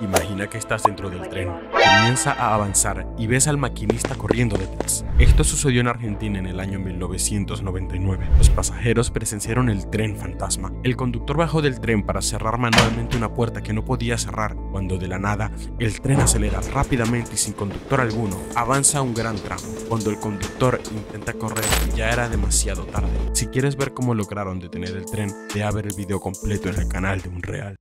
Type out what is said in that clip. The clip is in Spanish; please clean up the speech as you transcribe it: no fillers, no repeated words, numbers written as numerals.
Imagina que estás dentro del tren. Comienza a avanzar y ves al maquinista corriendo detrás. Esto sucedió en Argentina en el año 1999. Los pasajeros presenciaron el tren fantasma. El conductor bajó del tren para cerrar manualmente una puerta que no podía cerrar, cuando de la nada, el tren acelera rápidamente y sin conductor alguno, avanza un gran tramo. Cuando el conductor intenta correr, ya era demasiado tarde. Si quieres ver cómo lograron detener el tren, ve a ver el video completo en el canal de UnReal.